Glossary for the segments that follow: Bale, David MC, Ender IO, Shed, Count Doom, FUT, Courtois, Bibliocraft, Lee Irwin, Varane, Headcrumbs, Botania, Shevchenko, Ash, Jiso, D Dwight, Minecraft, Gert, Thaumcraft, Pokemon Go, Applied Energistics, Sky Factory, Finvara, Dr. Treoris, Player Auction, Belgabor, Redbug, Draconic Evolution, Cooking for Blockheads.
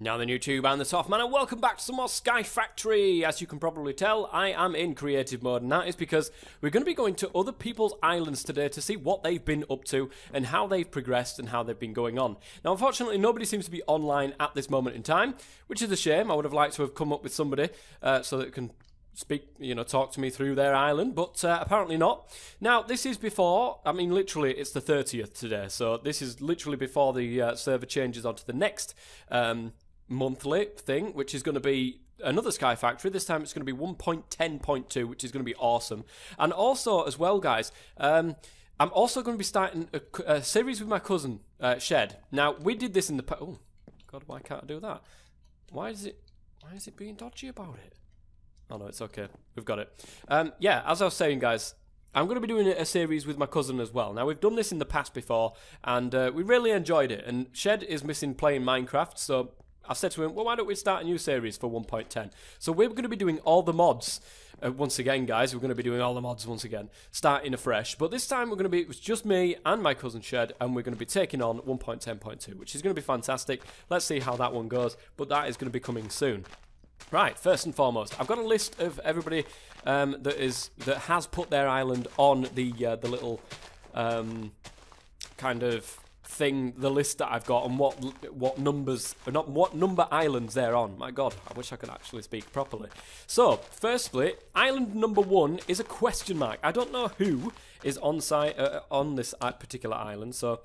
Now then YouTube and the soft man, and welcome back to some more Sky Factory. As you can probably tell, I am in creative mode, and that is because we're going to be going to other people's islands today to see what they've been up to and how they've progressed and how they've been going on. Now unfortunately nobody seems to be online at this moment in time, which is a shame. I would have liked to have come up with somebody so that it can speak, you know, talk to me through their island, but apparently not. Now, this is before, I mean, literally, it's the 30th today, so this is literally before the server changes onto the next monthly thing, which is going to be another Sky Factory. This time it's going to be 1.10.2, which is going to be awesome. And also, as well, guys, I'm also going to be starting a series with my cousin, Shed. Now, we did this in the past. Oh, God, why can't I do that? Why is it being dodgy about it? Oh no, it's okay. We've got it. Yeah, as I was saying, guys, I'm going to be doing a series with my cousin as well. Now, we've done this in the past before, and we really enjoyed it. And Shed is missing playing Minecraft, so I said to him, well, why don't we start a new series for 1.10? So we're going to be doing all the mods once again, guys. We're going to be doing all the mods once again, starting afresh. But this time, we're going to be, it was just me and my cousin Shed, and we're going to be taking on 1.10.2, which is going to be fantastic. Let's see how that one goes, but that is going to be coming soon. Right, first and foremost, I've got a list of everybody that has put their island on the little kind of thing, the list that I've got, and what numbers, not what number islands they're on. My God, I wish I could actually speak properly. So, firstly, island number one is a question mark. I don't know who is on site on this particular island. So,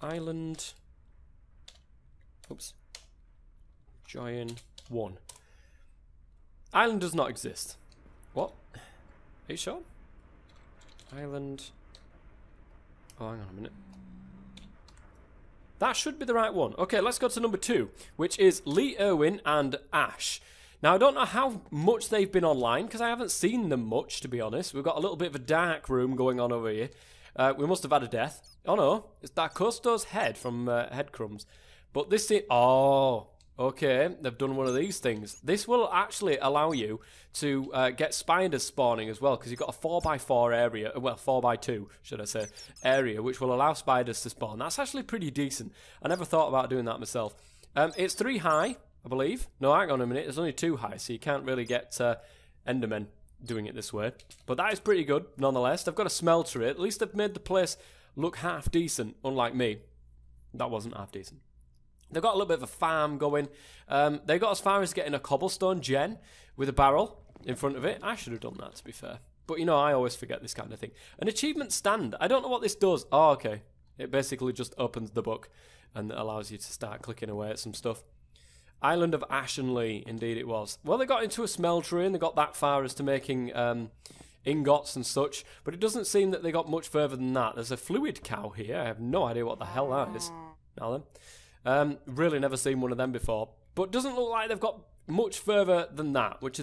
island, oops, join one. Island does not exist. What? Are you sure? Island. Oh, hang on a minute. That should be the right one. Okay, let's go to number two, which is Lee Irwin and Ash. Now, I don't know how much they've been online, because I haven't seen them much, to be honest. We've got a little bit of a dark room going on over here. We must have had a death. Oh, no. It's that Custo's head from Headcrumbs. But this is... Oh... Okay, they've done one of these things. This will actually allow you to get spiders spawning as well, because you've got a 4x4 area, well, 4x2, should I say, area, which will allow spiders to spawn. That's actually pretty decent. I never thought about doing that myself. It's 3 high, I believe. No, hang on a minute, it's only 2 high, so you can't really get Endermen doing it this way. But that is pretty good, nonetheless. They've got a smell to it. At least they've made the place look half decent, unlike me. That wasn't half decent. They've got a little bit of a farm going. They got as far as getting a cobblestone gen with a barrel in front of it. I should have done that, to be fair. But, you know, I always forget this kind of thing. An achievement stand. I don't know what this does. Oh, okay. It basically just opens the book and allows you to start clicking away at some stuff. Island of Ash and Lee. Indeed it was. Well, they got into a smeltery and they got that far as to making ingots and such. But it doesn't seem that they got much further than that. There's a fluid cow here. I have no idea what the hell that is. Now then. Really never seen one of them before, but doesn't look like they've got much further than that, which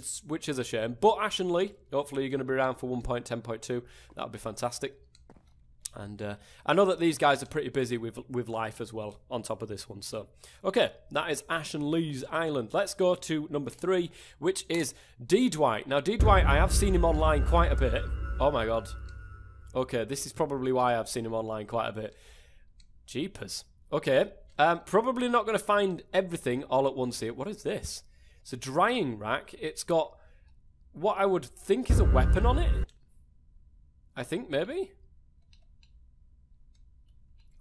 is a shame. But Ash and Lee, hopefully you're going to be around for 1.10.2. that would be fantastic. And I know that these guys are pretty busy with life as well on top of this one. So, okay, that is Ash and Lee's island. Let's go to number 3, which is D Dwight. Now, D Dwight, I have seen him online quite a bit. Oh my God. Okay, this is probably why I've seen him online quite a bit. Jeepers. Okay. Probably not going to find everything all at once here. What is this? It's a drying rack. It's got what I would think is a weapon on it. I think, maybe.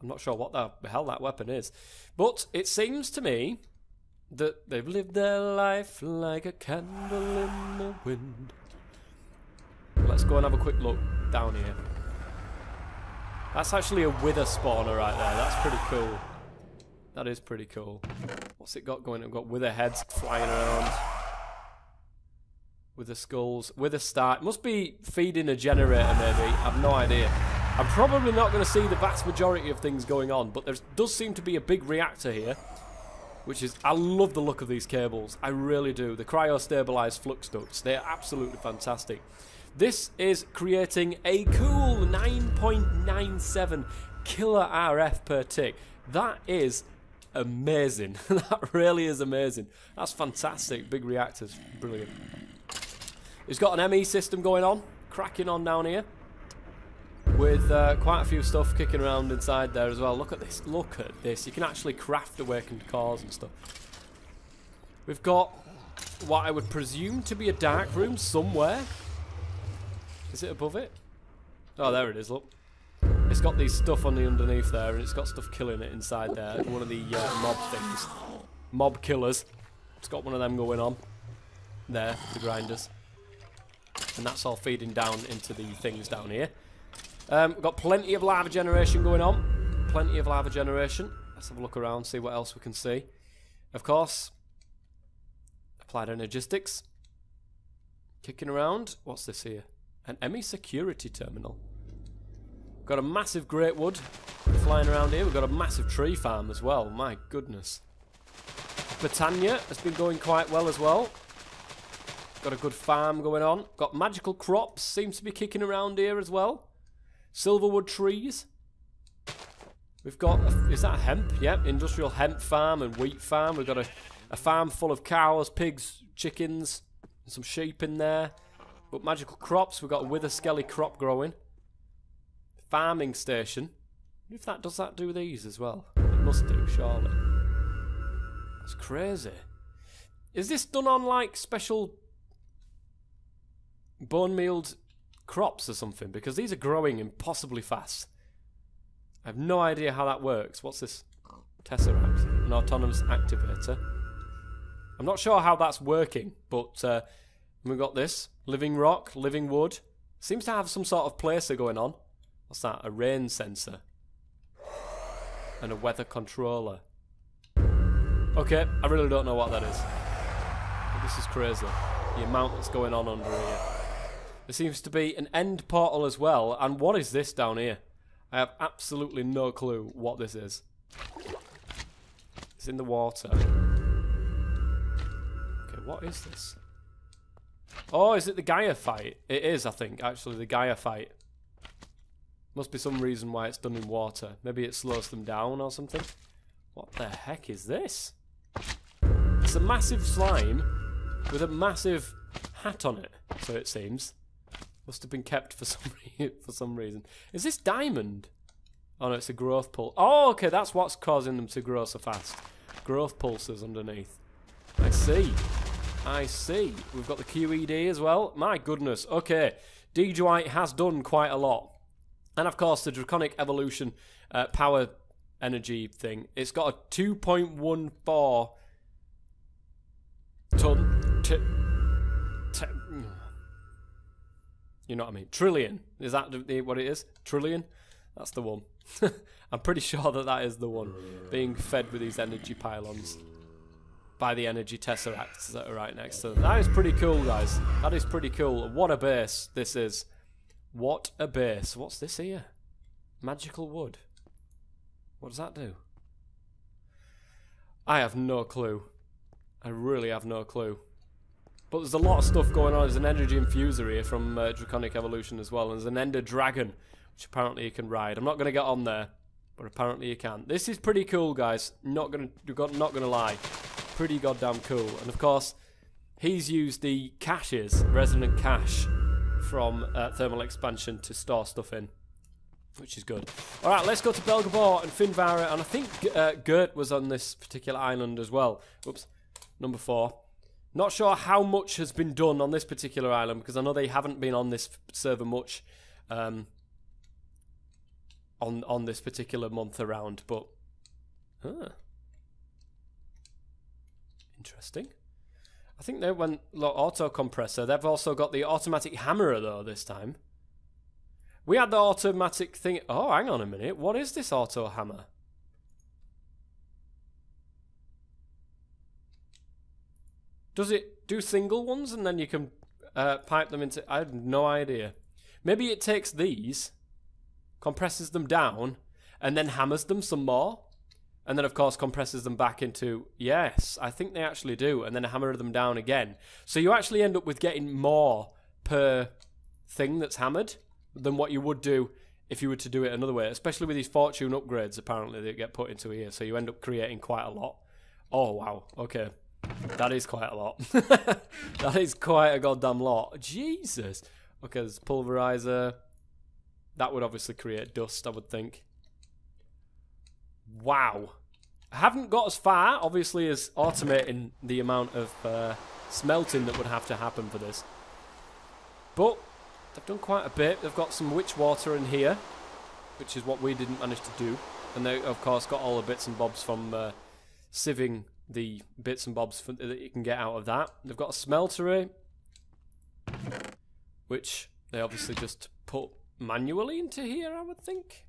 I'm not sure what the hell that weapon is. But it seems to me that they've lived their life like a candle in the wind. Let's go and have a quick look down here. That's actually a wither spawner right there. That's pretty cool. That is pretty cool. What's it got going? I've got wither heads flying around. Wither skulls. Wither star. It must be feeding a generator, maybe. I've no idea. I'm probably not going to see the vast majority of things going on, but there does seem to be a big reactor here, which is... I love the look of these cables. I really do. The cryo-stabilized flux ducts. They're absolutely fantastic. This is creating a cool 9.97 killer RF per tick. That is... amazing. That really is amazing. That's fantastic. Big reactors. Brilliant. It's got an ME system going on. Cracking on down here. With quite a few stuff kicking around inside there as well. Look at this. Look at this. You can actually craft awakened cores and stuff. We've got what I would presume to be a dark room somewhere. Is it above it? Oh, there it is, look. It's got these stuff on the underneath there, and it's got stuff killing it inside there. One of the mob things. Mob killers. It's got one of them going on. There, the grinders. And that's all feeding down into the things down here. We've got plenty of lava generation going on. Plenty of lava generation. Let's have a look around, see what else we can see. Of course, Applied Energistics. Kicking around. What's this here? An Emmy security terminal. We've got a massive great wood flying around here. We've got a massive tree farm as well. My goodness. Botania has been going quite well as well. Got a good farm going on. Got magical crops, seems to be kicking around here as well. Silverwood trees. We've got, is that hemp? Yep, industrial hemp farm and wheat farm. We've got a farm full of cows, pigs, chickens, and some sheep in there. But magical crops, we've got a wither skelly crop growing. Farming station. I wonder if that does do these as well. It must do, surely. That's crazy. Is this done on like special bone mealed crops or something, because these are growing impossibly fast. I have no idea how that works. What's this? Tesseract, an autonomous activator. I'm not sure how that's working, but we've got this. Living rock, living wood. Seems to have some sort of placer going on. What's that? A rain sensor. And a weather controller. Okay, I really don't know what that is. But this is crazy. The amount that's going on under here. There seems to be an end portal as well. And what is this down here? I have absolutely no clue what this is. It's in the water. Okay, what is this? Oh, is it the Gaia fight? It is, I think, actually, the Gaia fight. Must be some reason why it's done in water. Maybe it slows them down or something. What the heck is this? It's a massive slime with a massive hat on it, so it seems. Must have been kept for some reason. Is this diamond? Oh no, it's a growth pulse. Oh, okay, that's what's causing them to grow so fast. Growth pulses underneath. I see. I see. We've got the QED as well. My goodness. Okay, D Dwight has done quite a lot. And of course, the Draconic Evolution power energy thing. It's got a 2.14 ton... You know what I mean? Trillion. Is that what it is? Trillion? That's the one. I'm pretty sure that that is the one. Being fed with these energy pylons by the energy tesseracts that are right next to them. That is pretty cool, guys. That is pretty cool. What a base this is. What a base. What's this here? Magical wood. What does that do? I have no clue. I really have no clue. But there's a lot of stuff going on. There's an energy infuser here from Draconic Evolution as well. And there's an Ender Dragon, which apparently you can ride. I'm not going to get on there, but apparently you can. This is pretty cool, guys. Not gonna lie. Pretty goddamn cool. And of course, he's used the caches, resonant cache, from Thermal Expansion to store stuff in, which is good. All right, let's go to Belgabor and Finvara. And I think Gert was on this particular island as well. Oops, number 4. Not sure how much has been done on this particular island, because I know they haven't been on this server much on this particular month around, but... Huh. Interesting. I think they went auto compressor. They've also got the automatic hammerer, though, this time. We had the automatic thing... Oh, hang on a minute. What is this auto hammer? Does it do single ones and then you can pipe them into... I have no idea. Maybe it takes these, compresses them down, and then hammers them some more. And then, of course, compresses them back into... Yes, I think they actually do. And then hammer them down again. So you actually end up with getting more per thing that's hammered than what you would do if you were to do it another way. Especially with these fortune upgrades, apparently, that get put into here. So you end up creating quite a lot. Oh, wow. Okay. That is quite a lot. That is quite a goddamn lot. Jesus. Okay, there's pulverizer. That would obviously create dust, I would think. Wow. I haven't got as far, obviously, as automating the amount of smelting that would have to happen for this. But they've done quite a bit. They've got some witch water in here, which is what we didn't manage to do. And they, of course, got all the bits and bobs from sieving the bits and bobs for, that you can get out of that. They've got a smeltery, which they obviously just put manually into here, I would think.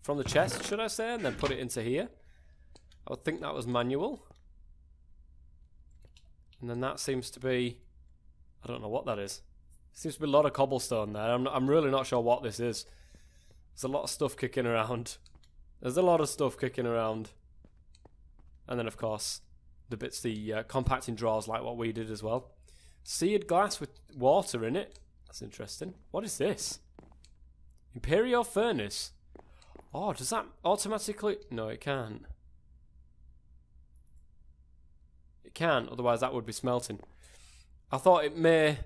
From the chest, should I say, and then put it into here. I would think that was manual. And then that seems to be... I don't know what that is. Seems to be a lot of cobblestone there. I'm really not sure what this is. There's a lot of stuff kicking around. And then, of course, the bits, the compacting drawers like what we did as well. Seared glass with water in it. That's interesting. What is this? Imperial furnace. Oh, does that automatically... No, it can't. It can, otherwise that would be smelting. I thought it may,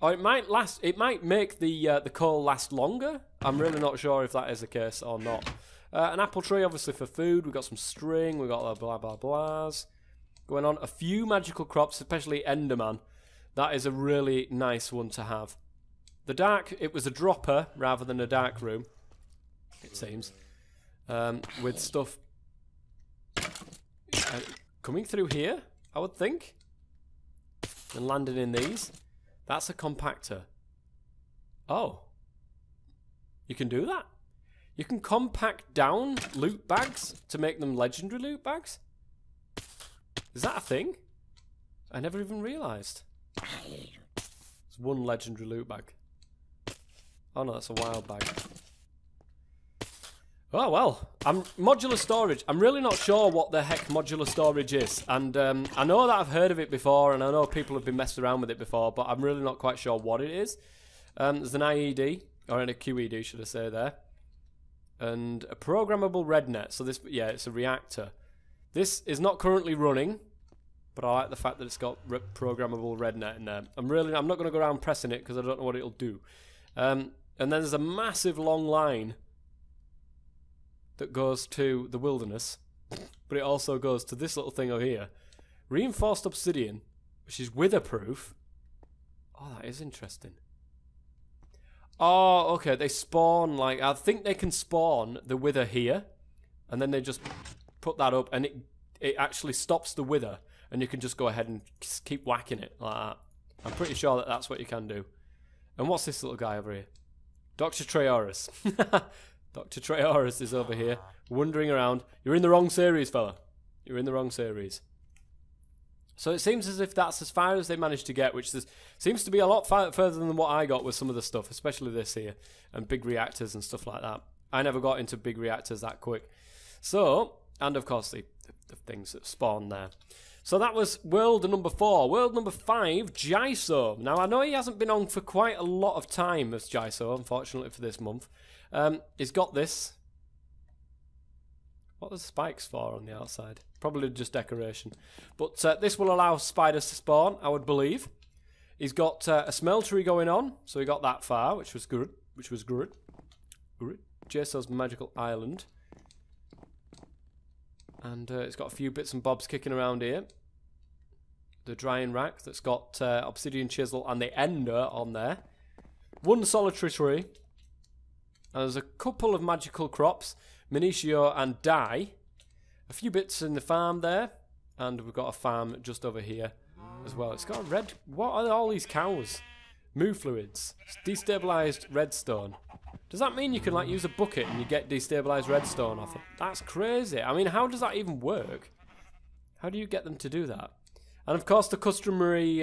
or it might last. It might make the coal last longer. I'm really not sure if that is the case or not. An apple tree, obviously for food. We've got some string. We've got blah blah blahs going on. A few magical crops, especially Enderman. That is a really nice one to have. The dark. It was a dropper rather than a dark room. It seems with stuff coming through here. I would think. And landing in these. That's a compactor. Oh. You can do that? You can compact down loot bags to make them legendary loot bags? Is that a thing? I never even realised. It's one legendary loot bag. Oh no, that's a wild bag. Oh well, modular storage. I'm really not sure what the heck modular storage is, and I know that I've heard of it before, and I know people have been messing around with it before, but I'm really not quite sure what it is. There's an IED, or a QED, should I say there, and a programmable red net. So this, yeah, it's a reactor. This is not currently running, but I like the fact that it's got programmable red net in there. I'm not going to go around pressing it because I don't know what it'll do. And then there's a massive long line that goes to the wilderness, but it also goes to this little thing over here. Reinforced obsidian, which is witherproof. Oh, that is interesting. Oh, okay, they spawn, like, I think they can spawn the wither here, and then they just put that up, and it actually stops the wither, and you can just go ahead and keep whacking it like that. I'm pretty sure that that's what you can do. And what's this little guy over here? Dr. Treoris. Dr. Treoris is over here, wandering around. You're in the wrong series, fella. You're in the wrong series. So it seems as if that's as far as they managed to get, which seems to be a lot further than what I got with some of the stuff, especially this here, and big reactors and stuff like that. I never got into big reactors that quick. So, and of course the things that spawn there. So that was world number 4. World number 5, Jiso. Now, I know he hasn't been on for quite a lot of time as Jiso, unfortunately for this month. He's got this. What are the spikes for on the outside? Probably just decoration. But this will allow spiders to spawn, I would believe. He's got a smeltery going on, so he got that far, which was good. Jiso's magical island. And it's got a few bits and bobs kicking around here. The drying rack that's got obsidian chisel and the ender on there. One solitary tree. And there's a couple of magical crops. Minitio and dye. A few bits in the farm there. And we've got a farm just over here as well. It's got a red... What are all these cows? Moo fluids. It's destabilised redstone. Does that mean you can, like, use a bucket and you get destabilised redstone off it? That's crazy. I mean, how does that even work? How do you get them to do that? And, of course, the customary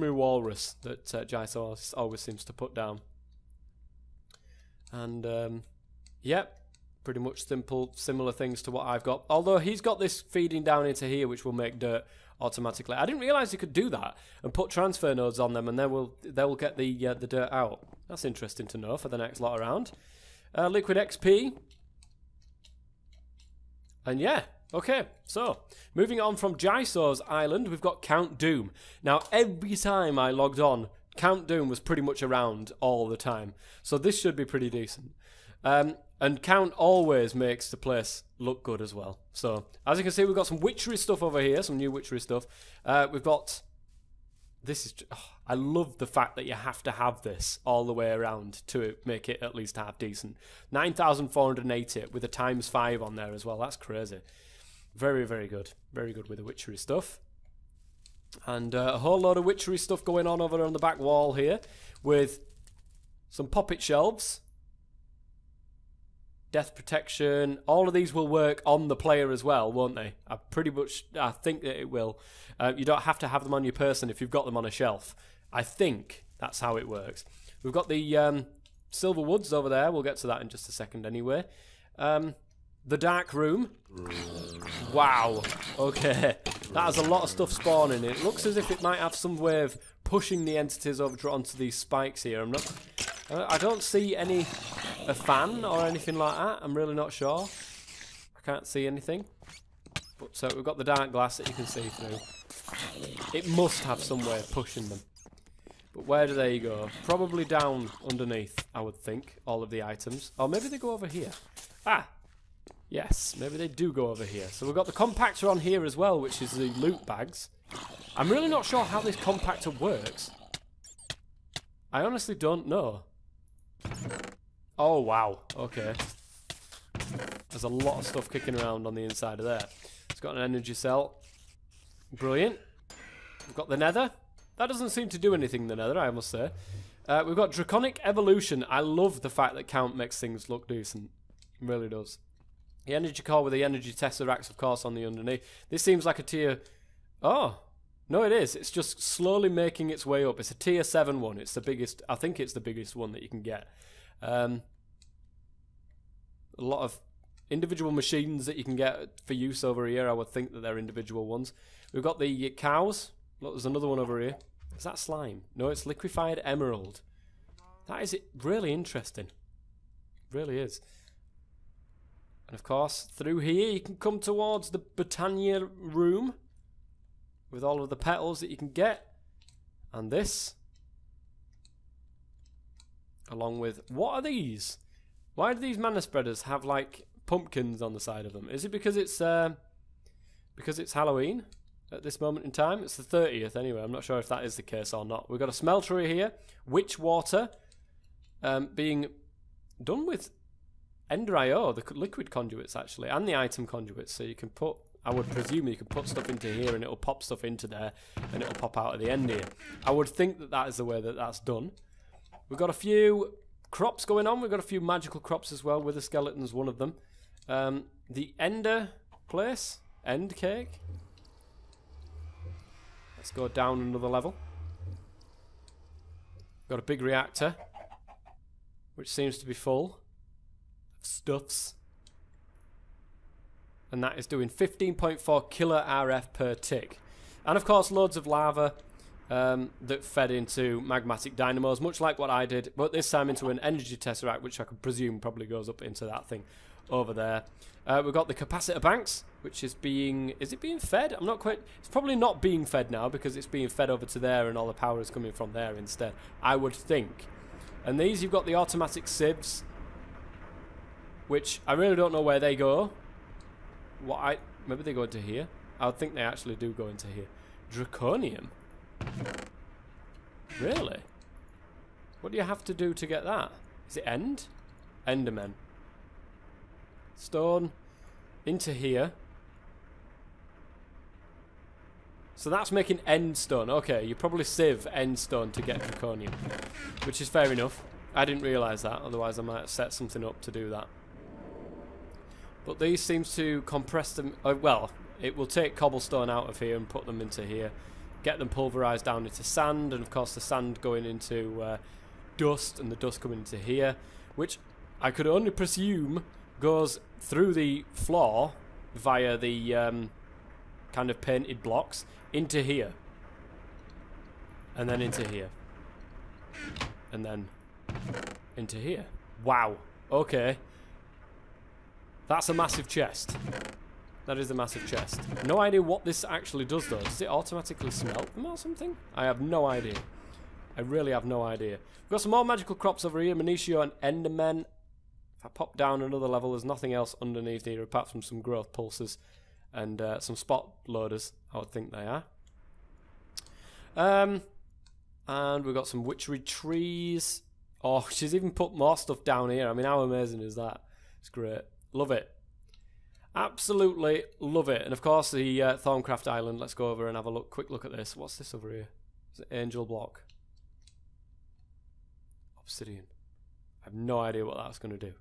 walrus that Jiso always seems to put down. And, yep, pretty much simple, similar things to what I've got. Although he's got this feeding down into here, which will make dirt automatically. I didn't realise you could do that and put transfer nodes on them, and they will get the dirt out. That's interesting to know for the next lot around. Liquid XP. And yeah, okay, so moving on from Jiso's island, we've got Count Doom. Now, every time I logged on, Count Doom was pretty much around all the time, so this should be pretty decent. And Count always makes the place look good as well. So, as you can see, we've got some witchery stuff over here, some new witchery stuff. We've got... This is... Oh, I love the fact that you have to have this all the way around to make it at least half decent. 9,480 with a ×5 on there as well. That's crazy. Very, very good. Very good with the witchery stuff. And a whole load of witchery stuff going on over on the back wall here with some poppet shelves. Death protection, all of these will work on the player as well, won't they? I think that it will. You don't have to have them on your person if you've got them on a shelf. I think that's how it works. We've got the silver woods over there. We'll get to that in just a second anyway. The dark room. Wow. Okay. That has a lot of stuff spawning. It looks as if it might have some way of pushing the entities over onto these spikes here. I don't see any... a fan or anything like that. I'm really not sure. I can't see anything. But so we've got the dark glass that you can see through. It must have some way of pushing them. But where do they go? Probably down underneath, I would think, all of the items. Or maybe they go over here. Ah! Yes, maybe they do go over here. So we've got the compactor on here as well, which is the loot bags. I'm really not sure how this compactor works. I honestly don't know. Oh, wow. Okay. There's a lot of stuff kicking around on the inside of there. It's got an energy cell. Brilliant. We've got the nether. That doesn't seem to do anything, the nether, I must say. We've got Draconic Evolution. I love the fact that Count makes things look decent. It really does. The energy core with the energy tesseracts, of course, on the underneath. This seems like a tier... Oh. No, it is. It's just slowly making its way up. It's a tier 7 one. It's the biggest... I think it's the biggest one that you can get. A lot of individual machines that you can get for use over here. I would think that they're individual ones. We've got the cows. Look, there's another one over here. Is that slime? No, it's liquefied emerald. That is really interesting. It really is. And of course, through here you can come towards the Botania room with all of the petals that you can get. And this... along with, what are these? Why do these mana spreaders have like pumpkins on the side of them? Is it because it's Halloween at this moment in time? It's the 30th anyway. I'm not sure if that is the case or not. We've got a smeltery here, witch water, being done with Ender IO, the liquid conduits actually, and the item conduits. So you can put, I would presume you can put stuff into here and it'll pop stuff into there and it'll pop out at the end here. I would think that that is the way that that's done. We've got a few crops going on. We've got a few magical crops as well. Wither skeletons, one of them. The Ender place. End cake. Let's go down another level. Got a big reactor, which seems to be full of stuffs. And that is doing 15.4 killer RF per tick. And of course, loads of lava. That fed into magmatic dynamos, much like what I did, but this time into an energy tesseract, which I could presume probably goes up into that thing over there. We've got the capacitor banks, which is being... Is it being fed? I'm not quite... It's probably not being fed now, because it's being fed over to there, and all the power is coming from there instead, I would think. And these, you've got the automatic sieves, which I really don't know where they go. Maybe they go into here? I would think they actually do go into here. Draconium? Really? What do you have to do to get that? Is it end? Endermen. Stone. Into here. So that's making end stone. Okay, you probably sieve end stone to get draconium. Which is fair enough. I didn't realise that, otherwise I might have set something up to do that. But these seems to compress them... well, it will take cobblestone out of here and put them into here. Get them pulverized down into sand, and of course the sand going into dust, and the dust coming into here, which I could only presume goes through the floor via the kind of painted blocks into here, and then into here, and then into here. Wow, okay, that's a massive chest. That is a massive chest. No idea what this actually does, though. Does it automatically smelt them or something? I have no idea. I really have no idea. We've got some more magical crops over here. Manitio and Endermen. If I pop down another level, there's nothing else underneath here apart from some growth pulses and some spot loaders, I would think they are. And we've got some witchery trees. Oh, she's even put more stuff down here. I mean, how amazing is that? It's great. Love it. Absolutely love it. And of course, the Thaumcraft Island. Let's go over and have a look. Quick look at this. What's this over here? It's an angel block. Obsidian. I have no idea what that's going to do.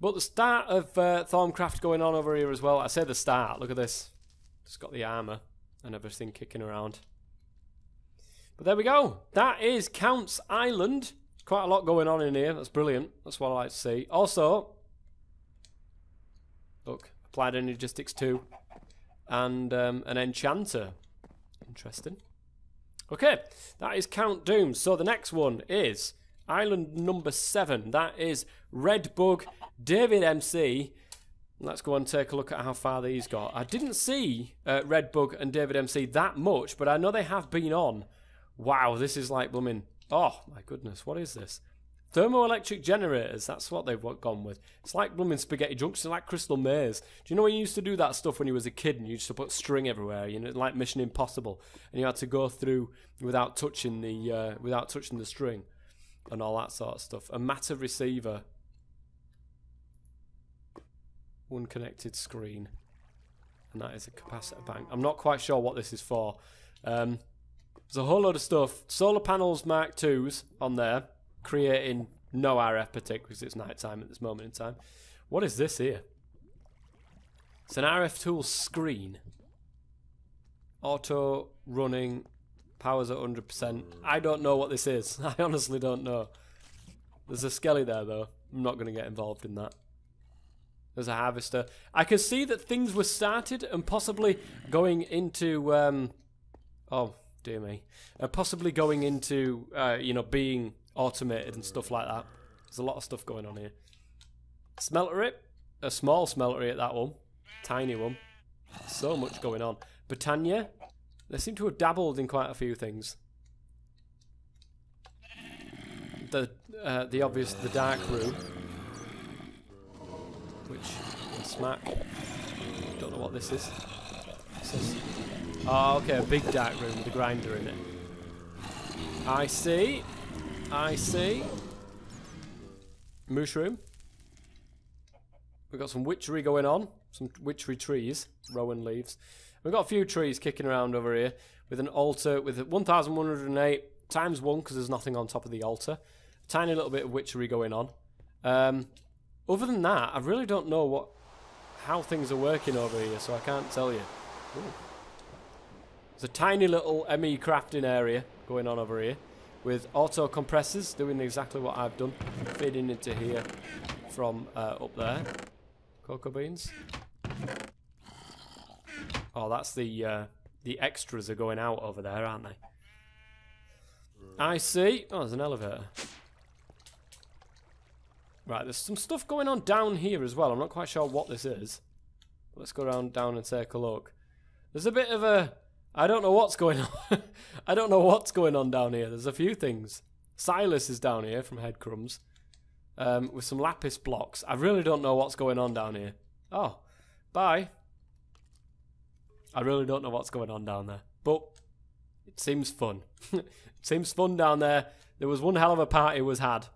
But the start of Thaumcraft going on over here as well. I say the start. Look at this. It's got the armor and everything kicking around. But there we go. That is Count's Island. Quite a lot going on in here. That's brilliant. That's what I like to see. Also, look, Applied Energistics 2 and an Enchanter. Interesting. Okay, that is Count Doom. So the next one is Island number 7. That is Redbug, David MC. Let's go and take a look at how far these got. I didn't see Redbug and David MC that much, but I know they have been on. Wow, this is like blooming. Oh my goodness, what is this? Thermoelectric generators, that's what they've gone with. It's like blooming spaghetti junction, like Crystal Maze. Do you know when you used to do that stuff when you was a kid and you used to put string everywhere, you know, like Mission Impossible, and you had to go through without touching the string and all that sort of stuff. A matter receiver. One connected screen. And that is a capacitor bank. I'm not quite sure what this is for. There's a whole load of stuff. Solar panels Mark 2s on there, creating no RF particularly because it's night time at this moment in time. What is this here? It's an RF tool screen. Auto running, powers at 100%. I don't know what this is. I honestly don't know. There's a skelly there though. I'm not going to get involved in that. There's a harvester. I can see that things were started and possibly going into... oh... dear me. Possibly going into, you know, being automated and stuff like that. There's a lot of stuff going on here. Smeltery. A small smeltery at that one. Tiny one. So much going on. Botania. They seem to have dabbled in quite a few things. The obvious, the dark room. Which, smack. Don't know what this is. This is... oh, okay, a big dark room with a grinder in it. I see. I see. Mushroom. We've got some witchery going on. Some witchery trees. Rowan leaves. We've got a few trees kicking around over here. With an altar with 1108 times 1 because there's nothing on top of the altar. A tiny little bit of witchery going on. Other than that, I really don't know what how things are working over here, so I can't tell you. Ooh. There's a tiny little ME crafting area going on over here with auto compressors doing exactly what I've done, feeding into here from up there. Cocoa beans. Oh, that's the extras are going out over there, aren't they? I see. Oh, there's an elevator. Right, there's some stuff going on down here as well. I'm not quite sure what this is. Let's go around down and take a look. There's a bit of a... I don't know what's going on. I don't know what's going on down here. There's a few things. Silas is down here from Headcrumbs with some lapis blocks. I really don't know what's going on down here. Oh, bye. I really don't know what's going on down there, but it seems fun. It seems fun down there. There was one hell of a party was had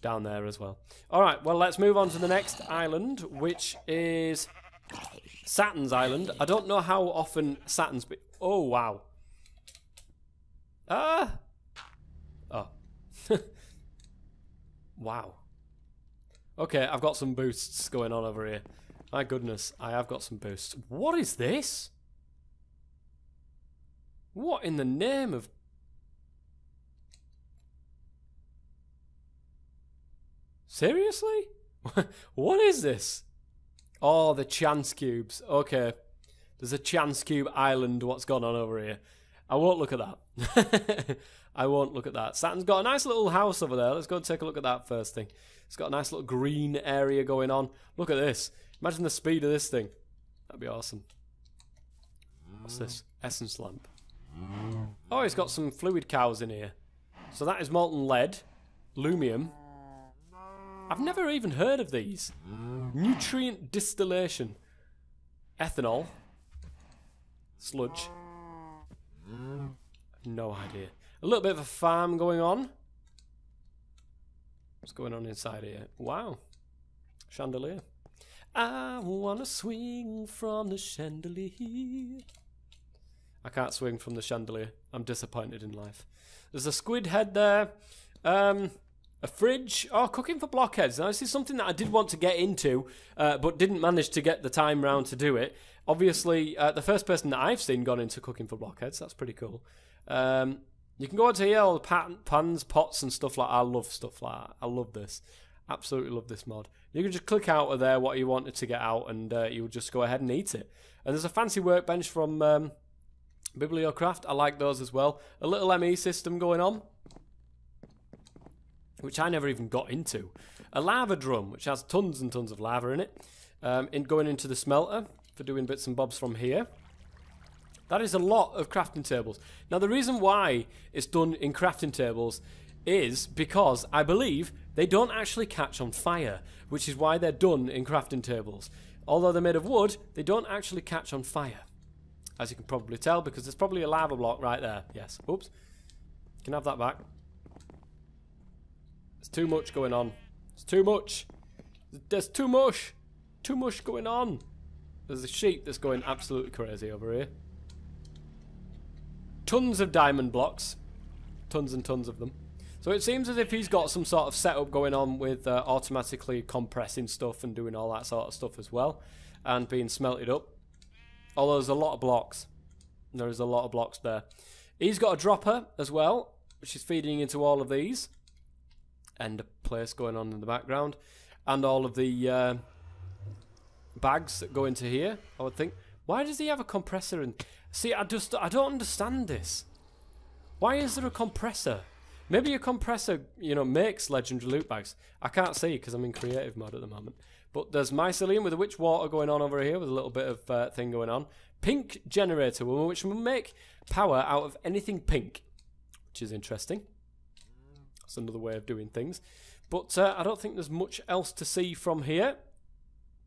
down there as well. All right, well, let's move on to the next island, which is Saturn's Island. I don't know how often Saturn's... oh, wow. Ah! Oh. Wow. Okay, I've got some boosts going on over here. My goodness, I have got some boosts. What is this? What in the name of... seriously? What is this? Oh, the chance cubes. Okay. There's a chance cube island. What's gone on over here? I won't look at that. I won't look at that. Saturn's got a nice little house over there. Let's go and take a look at that first thing. It's got a nice little green area going on. Look at this. Imagine the speed of this thing. That'd be awesome. What's this? Essence lamp. Oh, it's got some fluid cows in here. So that is molten lead, lumium, I've never even heard of these. Nutrient distillation. Ethanol. Sludge. No idea. A little bit of a farm going on. What's going on inside here? Wow. Chandelier. I wanna swing from the chandelier. I can't swing from the chandelier. I'm disappointed in life. There's a squid head there. A fridge. Oh, cooking for blockheads. Now, this is something that I did want to get into, but didn't manage to get the time round to do it. Obviously, the first person that I've seen gone into cooking for blockheads. That's pretty cool. You can go into here, all the pans, pots, and stuff like that. I love stuff like that. I love this. Absolutely love this mod. You can just click out of there what you wanted to get out, and you'll just go ahead and eat it. And there's a fancy workbench from Bibliocraft. I like those as well. A little ME system going on, which I never even got into. A lava drum, which has tons and tons of lava in it. Going into the smelter for doing bits and bobs from here. That is a lot of crafting tables. Now, the reason why it's done in crafting tables is because, I believe, they don't actually catch on fire, which is why they're done in crafting tables. Although they're made of wood, they don't actually catch on fire, as you can probably tell, because there's probably a lava block right there. Yes. Oops. Can have that back. There's too much going on. It's too much. There's too much. Too much going on. There's a sheep that's going absolutely crazy over here. Tons of diamond blocks. Tons and tons of them. So it seems as if he's got some sort of setup going on with automatically compressing stuff and doing all that sort of stuff as well. And being smelted up. Although there's a lot of blocks. There is a lot of blocks there. He's got a dropper as well, which is feeding into all of these. And a place going on in the background, and all of the bags that go into here, I would think. Why does he have a compressor? And see, I don't understand this. Why is there a compressor? Maybe a compressor, you know, makes legendary loot bags. I can't see because I'm in creative mode at the moment. But there's mycelium with the witch water going on over here, with a little bit of thing going on. Pink generator, which will make power out of anything pink, which is interesting. That's another way of doing things. But I don't think there's much else to see from here.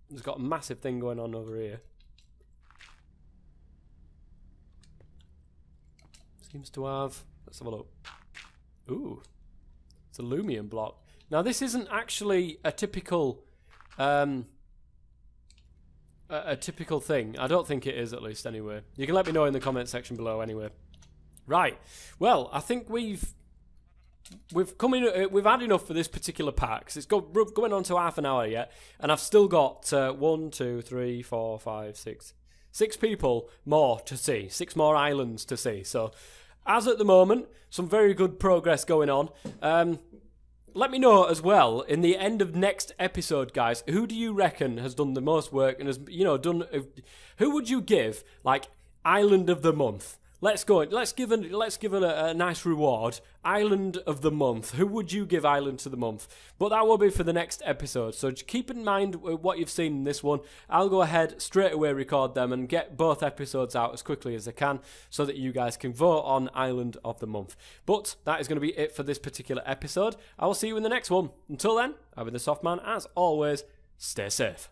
There's got a massive thing going on over here. Seems to have... Let's have a look. Ooh. It's a Lumion block. Now, this isn't actually a typical... a typical thing. I don't think it is, at least, anyway. You can let me know in the comment section below, anyway. Right. Well, I think We've had enough for this particular pack, because it's going on to half an hour yet, and I've still got 6 people more to see, 6 more islands to see. So, as at the moment, some very good progress going on. Let me know as well, in the end of next episode, guys, who do you reckon has done the most work and has, you know, done... Who would you give, like, Island of the Month? Let's go. Let's give it a nice reward. Island of the Month. Who would you give Island to the Month? But that will be for the next episode. So keep in mind what you've seen in this one. I'll go ahead straight away, record them, and get both episodes out as quickly as I can, so that you guys can vote on Island of the Month. But that is going to be it for this particular episode. I will see you in the next one. Until then, I've been the Softman. As always, stay safe.